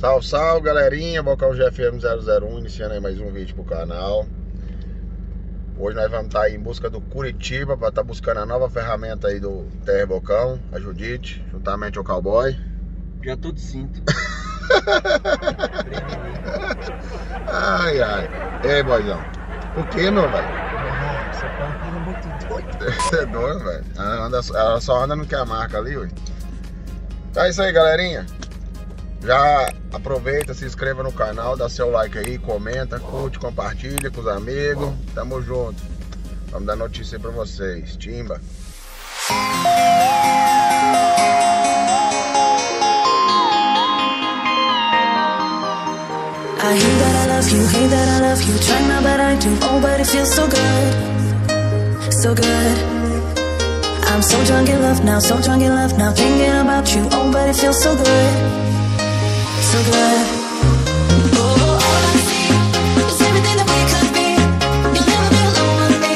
Salve, salve, galerinha, Bocão GFM001, iniciando aí mais um vídeo pro canal. Hoje nós vamos estar aí em busca do Curitiba, para estar buscando a nova ferramenta aí do TR Bocão, a Judite, juntamente ao Cowboy. Já tô de cinto. Ai, ai. Ei, boizão, o que, meu velho? Você é doido, velho. Ela só anda no que a marca ali, ué. Então é isso aí, galerinha. Já aproveita, se inscreva no canal, dá seu like aí, comenta, curte, compartilha com os amigos. Tamo junto. Vamos dar notícia aí pra vocês. Timba. I hate that I love you, try my but I do, oh but it feels so good. So good. I'm so drunk in love now, so drunk in love now, thinking about you. Oh, but it feels so good, so good. Oh, all I see is everything that we could be. You'll never be alone with me,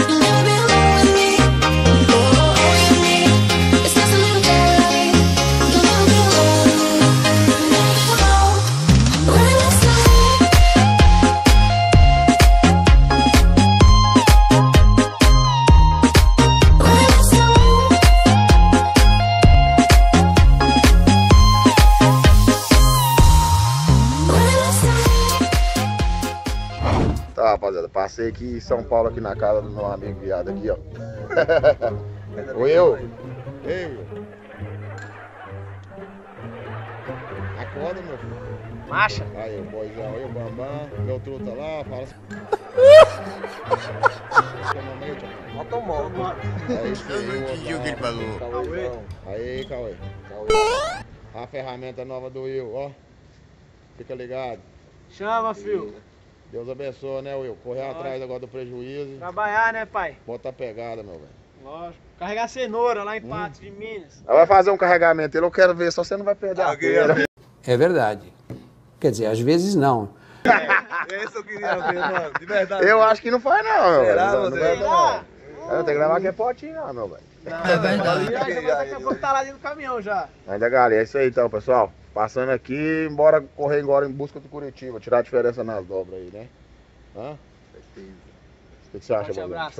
you'll never be alone with me. Oh, all you need is just a little jealousy. You'll never be alone, you'll never be alone. Running out of rapaziada, passei aqui em São Paulo, aqui na casa do meu amigo viado aqui, ó. Will. Ei, Will. Acorda, meu filho. Marcha. Aí, o boizão, aí o bambam, meu truta lá, fala. É isso aí, o que ele falou. Aí, Cauê. A ferramenta nova do Will, ó. Fica ligado. Chama, filho. Deus abençoe, né, Will? Correr lógico. Atrás agora do prejuízo. Trabalhar, né, pai? Bota a pegada, meu velho. Lógico. Carregar cenoura lá em Patos de Minas. Ela vai fazer um carregamento, eu quero ver, só você não vai perder a pena. É verdade. Quer dizer, às vezes não. É isso eu queria ver, mano. De verdade. Eu acho que não faz, não, meu velho. Não tem que levar aqui é potinho, não, meu velho. É verdade. Daqui a pouco tá lá dentro do caminhão já. Ainda, galera, é isso aí então, pessoal. Passando aqui, bora correr agora em busca do Curitiba, tirar a diferença nas dobras aí, né? Hã? O que você acha, mano?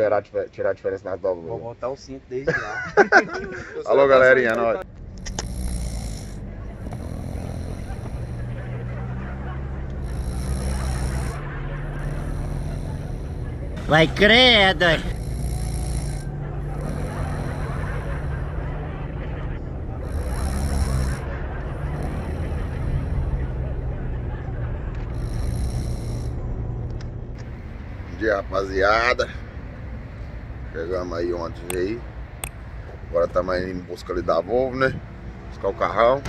Tirar a diferença nas dobras. Vou botar o cinto desde lá. Alô, galerinha, nós. Vai credo! Rapaziada, chegamos aí ontem aí. Agora estamos aí em busca ali da Volvo, né? Buscar o carrão.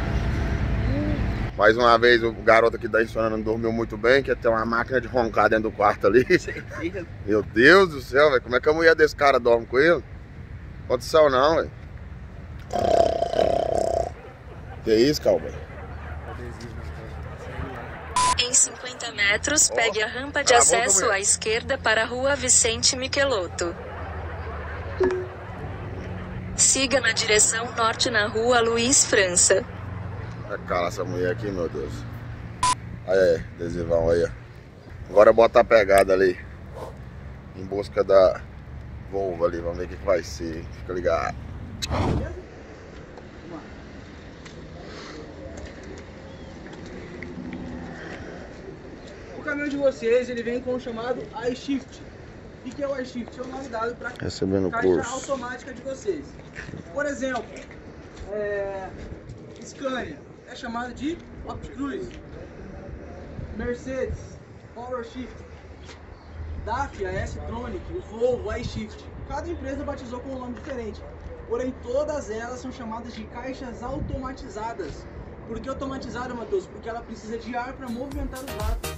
Mais uma vez o garoto aqui da Insônia não dormiu muito bem, que tem uma máquina de roncar dentro do quarto ali. Meu Deus do céu, velho. Como é que a mulher desse cara dorme com ele? Condição não, velho. Que isso, Cauê? Em 50 metros, pegue a rampa de acesso à esquerda para a rua Vicente Michelotto. Siga na direção norte na rua Luiz França. Olha cara essa mulher aqui, meu Deus. Aí, adesivão aí, ó. Agora bota a pegada ali. Em busca da Volvo ali, vamos ver o que vai ser. Fica ligado. O caminhão de vocês, ele vem com o chamado iShift. O que é o iShift? É o nome dado para a caixa automática de vocês. Por exemplo, Scania é chamado de Opticruz. Mercedes, PowerShift, DAF, AS Tronic, Volvo, iShift. Cada empresa batizou com um nome diferente. Porém, todas elas são chamadas de caixas automatizadas. Por que automatizada, Matheus? Porque ela precisa de ar para movimentar os lados.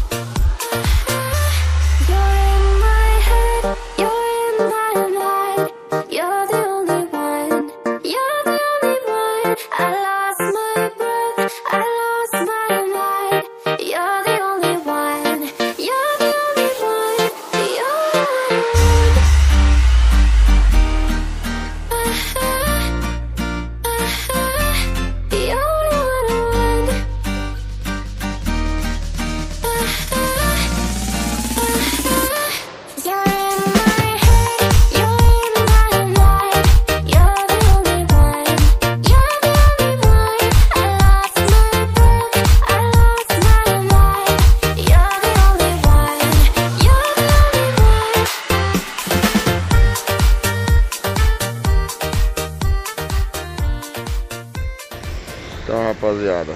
rapaziada.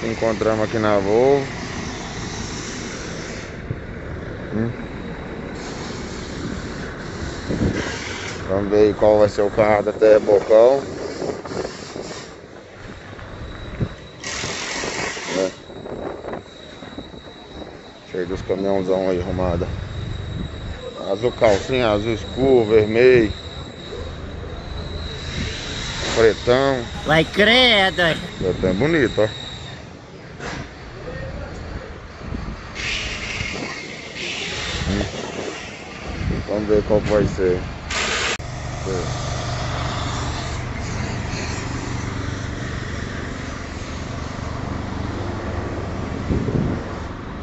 Se encontramos aqui na Volvo. Vamos ver qual vai ser o carro até Bocão. Cheio dos caminhãozão aí arrumada. Azul calcinha, azul escuro, vermelho, pretão. Vai credo! Pretão é bonito, ó. Vamos ver qual vai ser.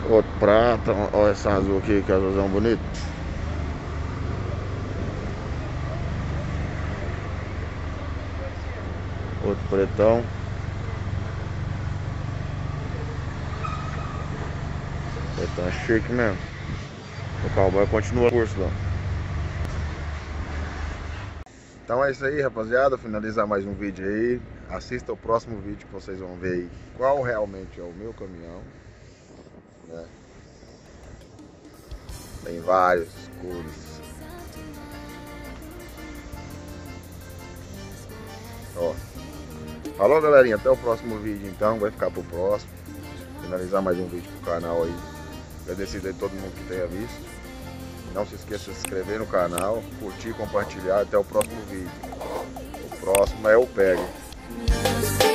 Outro prata, olha essa azul aqui, que azulzão bonito. Outro pretão. Pretão é chique mesmo. O cowboy continua o curso lá. Então é isso aí, rapaziada. Finalizar mais um vídeo aí. Assista o próximo vídeo que vocês vão ver aí qual realmente é o meu caminhão, né? Tem várias cores. Ó. Falou, galerinha, até o próximo vídeo então, vai ficar pro próximo. Finalizar mais um vídeo pro canal aí. Agradecido aí todo mundo que tenha visto. Não se esqueça de se inscrever no canal, curtir, compartilhar. Até o próximo vídeo. O próximo é o Pega.